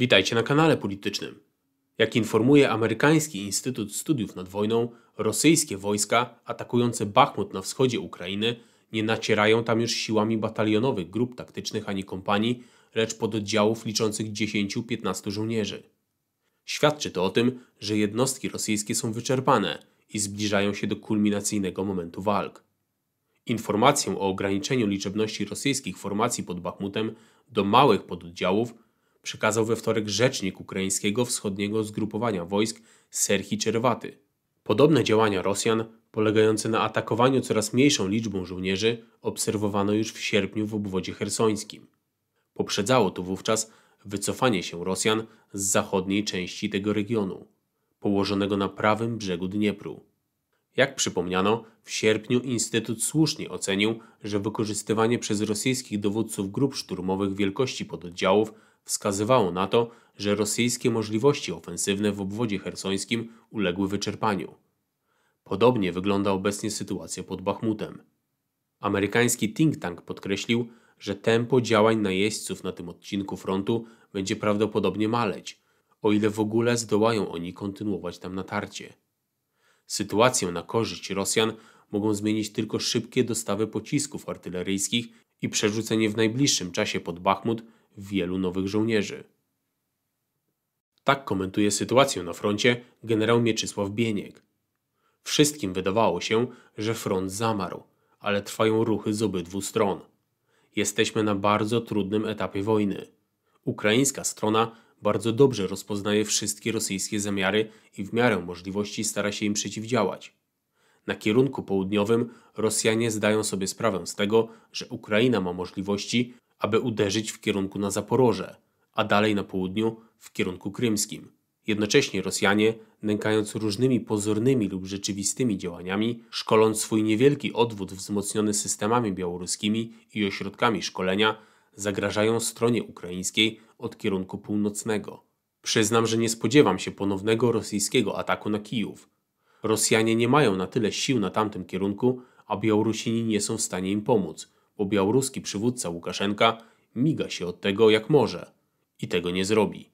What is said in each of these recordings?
Witajcie na kanale politycznym. Jak informuje Amerykański Instytut Studiów nad Wojną, rosyjskie wojska atakujące Bachmut na wschodzie Ukrainy nie nacierają tam już siłami batalionowych grup taktycznych ani kompanii, lecz pododdziałów liczących 10-15 żołnierzy. Świadczy to o tym, że jednostki rosyjskie są wyczerpane i zbliżają się do kulminacyjnego momentu walk. Informację o ograniczeniu liczebności rosyjskich formacji pod Bachmutem do małych pododdziałów przekazał we wtorek rzecznik ukraińskiego wschodniego zgrupowania wojsk Serhii Czerwaty. Podobne działania Rosjan, polegające na atakowaniu coraz mniejszą liczbą żołnierzy, obserwowano już w sierpniu w obwodzie chersońskim. Poprzedzało to wówczas wycofanie się Rosjan z zachodniej części tego regionu, położonego na prawym brzegu Dniepru. Jak przypomniano, w sierpniu Instytut słusznie ocenił, że wykorzystywanie przez rosyjskich dowódców grup szturmowych wielkości pododdziałów wskazywało na to, że rosyjskie możliwości ofensywne w obwodzie chersońskim uległy wyczerpaniu. Podobnie wygląda obecnie sytuacja pod Bachmutem. Amerykański think tank podkreślił, że tempo działań najeźdźców na tym odcinku frontu będzie prawdopodobnie maleć, o ile w ogóle zdołają oni kontynuować tam natarcie. Sytuację na korzyść Rosjan mogą zmienić tylko szybkie dostawy pocisków artyleryjskich i przerzucenie w najbliższym czasie pod Bachmut wielu nowych żołnierzy. Tak komentuje sytuację na froncie generał Mieczysław Bieniek. Wszystkim wydawało się, że front zamarł, ale trwają ruchy z obydwu stron. Jesteśmy na bardzo trudnym etapie wojny. Ukraińska strona bardzo dobrze rozpoznaje wszystkie rosyjskie zamiary i w miarę możliwości stara się im przeciwdziałać. Na kierunku południowym Rosjanie zdają sobie sprawę z tego, że Ukraina ma możliwości, aby uderzyć w kierunku na Zaporoże, a dalej na południu w kierunku krymskim. Jednocześnie Rosjanie, nękając różnymi pozornymi lub rzeczywistymi działaniami, szkoląc swój niewielki odwód wzmocniony systemami białoruskimi i ośrodkami szkolenia, zagrażają stronie ukraińskiej od kierunku północnego. Przyznam, że nie spodziewam się ponownego rosyjskiego ataku na Kijów. Rosjanie nie mają na tyle sił na tamtym kierunku, a Białorusini nie są w stanie im pomóc, bo białoruski przywódca Łukaszenka miga się od tego jak może i tego nie zrobi.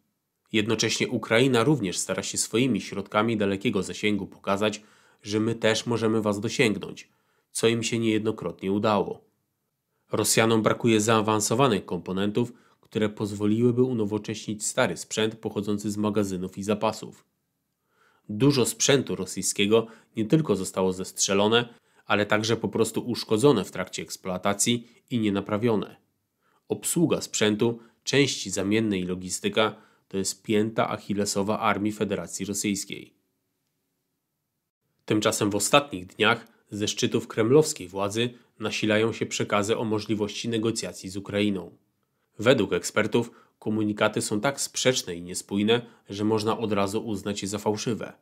Jednocześnie Ukraina również stara się swoimi środkami dalekiego zasięgu pokazać, że my też możemy was dosięgnąć, co im się niejednokrotnie udało. Rosjanom brakuje zaawansowanych komponentów, które pozwoliłyby unowocześnić stary sprzęt pochodzący z magazynów i zapasów. Dużo sprzętu rosyjskiego nie tylko zostało zestrzelone, ale także po prostu uszkodzone w trakcie eksploatacji i nienaprawione. Obsługa sprzętu, części zamienne i logistyka to jest pięta achillesowa Armii Federacji Rosyjskiej. Tymczasem w ostatnich dniach ze szczytów kremlowskiej władzy nasilają się przekazy o możliwości negocjacji z Ukrainą. Według ekspertów komunikaty są tak sprzeczne i niespójne, że można od razu uznać je za fałszywe.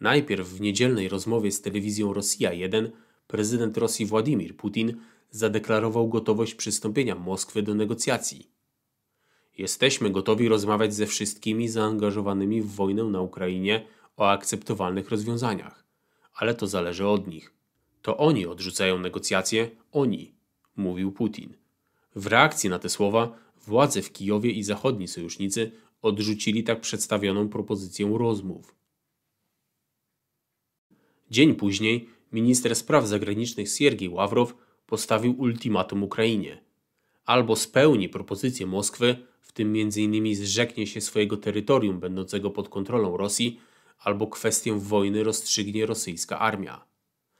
Najpierw w niedzielnej rozmowie z telewizją Rosja 1 prezydent Rosji Władimir Putin zadeklarował gotowość przystąpienia Moskwy do negocjacji. Jesteśmy gotowi rozmawiać ze wszystkimi zaangażowanymi w wojnę na Ukrainie o akceptowalnych rozwiązaniach, ale to zależy od nich. To oni odrzucają negocjacje, oni, mówił Putin. W reakcji na te słowa władze w Kijowie i zachodni sojusznicy odrzucili tak przedstawioną propozycję rozmów. Dzień później minister spraw zagranicznych Siergiej Ławrow postawił ultimatum Ukrainie. Albo spełni propozycję Moskwy, w tym m.in. zrzeknie się swojego terytorium będącego pod kontrolą Rosji, albo kwestię wojny rozstrzygnie rosyjska armia.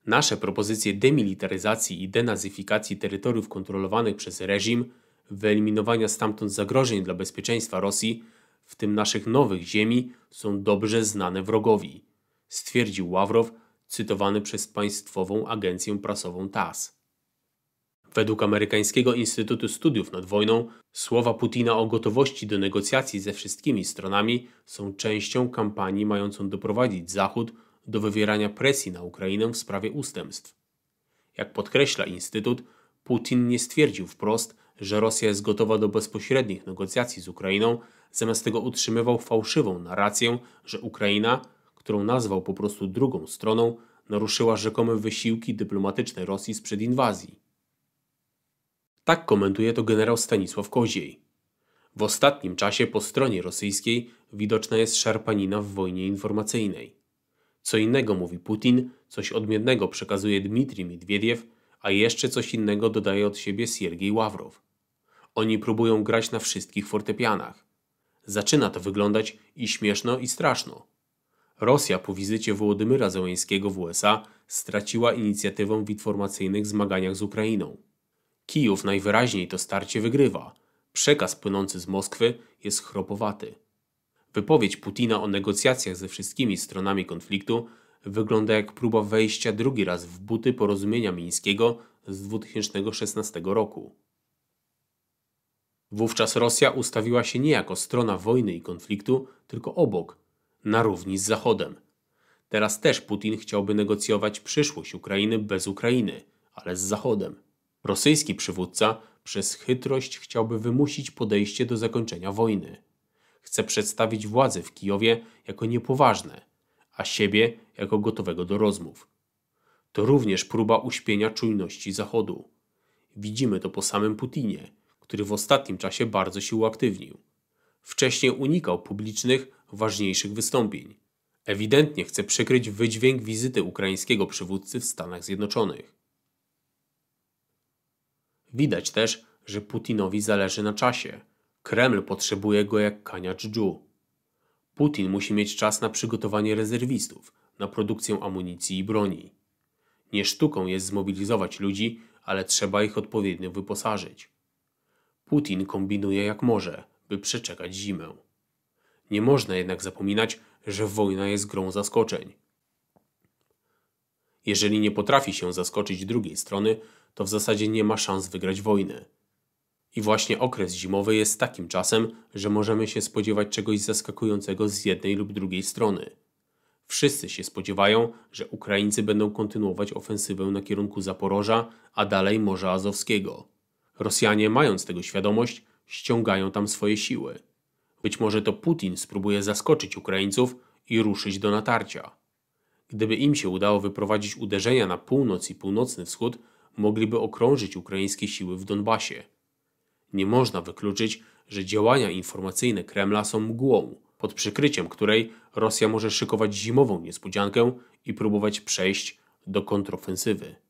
Nasze propozycje demilitaryzacji i denazyfikacji terytoriów kontrolowanych przez reżim, wyeliminowania stamtąd zagrożeń dla bezpieczeństwa Rosji, w tym naszych nowych ziemi, są dobrze znane wrogowi, stwierdził Ławrow, cytowany przez Państwową Agencję Prasową TASS. Według Amerykańskiego Instytutu Studiów nad Wojną słowa Putina o gotowości do negocjacji ze wszystkimi stronami są częścią kampanii mającą doprowadzić Zachód do wywierania presji na Ukrainę w sprawie ustępstw. Jak podkreśla Instytut, Putin nie stwierdził wprost, że Rosja jest gotowa do bezpośrednich negocjacji z Ukrainą, zamiast tego utrzymywał fałszywą narrację, że Ukraina, którą nazwał po prostu drugą stroną, naruszyła rzekome wysiłki dyplomatyczne Rosji sprzed inwazji. Tak komentuje to generał Stanisław Koziej. W ostatnim czasie po stronie rosyjskiej widoczna jest szarpanina w wojnie informacyjnej. Co innego mówi Putin, coś odmiennego przekazuje Dmitrij Miedwiediew, a jeszcze coś innego dodaje od siebie Siergiej Ławrow. Oni próbują grać na wszystkich fortepianach. Zaczyna to wyglądać i śmieszno, i straszno. Rosja po wizycie Wołodymyra Zełenskiego w USA straciła inicjatywę w informacyjnych zmaganiach z Ukrainą. Kijów najwyraźniej to starcie wygrywa. Przekaz płynący z Moskwy jest chropowaty. Wypowiedź Putina o negocjacjach ze wszystkimi stronami konfliktu wygląda jak próba wejścia drugi raz w buty porozumienia mińskiego z 2016 roku. Wówczas Rosja ustawiła się nie jako strona wojny i konfliktu, tylko obok, na równi z Zachodem. Teraz też Putin chciałby negocjować przyszłość Ukrainy bez Ukrainy, ale z Zachodem. Rosyjski przywódca przez chytrość chciałby wymusić podejście do zakończenia wojny. Chce przedstawić władze w Kijowie jako niepoważne, a siebie jako gotowego do rozmów. To również próba uśpienia czujności Zachodu. Widzimy to po samym Putinie, który w ostatnim czasie bardzo się uaktywnił. Wcześniej unikał publicznych, ważniejszych wystąpień. Ewidentnie chce przykryć wydźwięk wizyty ukraińskiego przywódcy w Stanach Zjednoczonych. Widać też, że Putinowi zależy na czasie. Kreml potrzebuje go jak kania dżdżu. Putin musi mieć czas na przygotowanie rezerwistów, na produkcję amunicji i broni. Nie sztuką jest zmobilizować ludzi, ale trzeba ich odpowiednio wyposażyć. Putin kombinuje jak może, by przeczekać zimę. Nie można jednak zapominać, że wojna jest grą zaskoczeń. Jeżeli nie potrafi się zaskoczyć drugiej strony, to w zasadzie nie ma szans wygrać wojny. I właśnie okres zimowy jest takim czasem, że możemy się spodziewać czegoś zaskakującego z jednej lub drugiej strony. Wszyscy się spodziewają, że Ukraińcy będą kontynuować ofensywę na kierunku Zaporoża, a dalej Morza Azowskiego. Rosjanie, mając tego świadomość, ściągają tam swoje siły. Być może to Putin spróbuje zaskoczyć Ukraińców i ruszyć do natarcia. Gdyby im się udało wyprowadzić uderzenia na północ i północny wschód, mogliby okrążyć ukraińskie siły w Donbasie. Nie można wykluczyć, że działania informacyjne Kremla są mgłą, pod przykryciem której Rosja może szykować zimową niespodziankę i próbować przejść do kontrofensywy.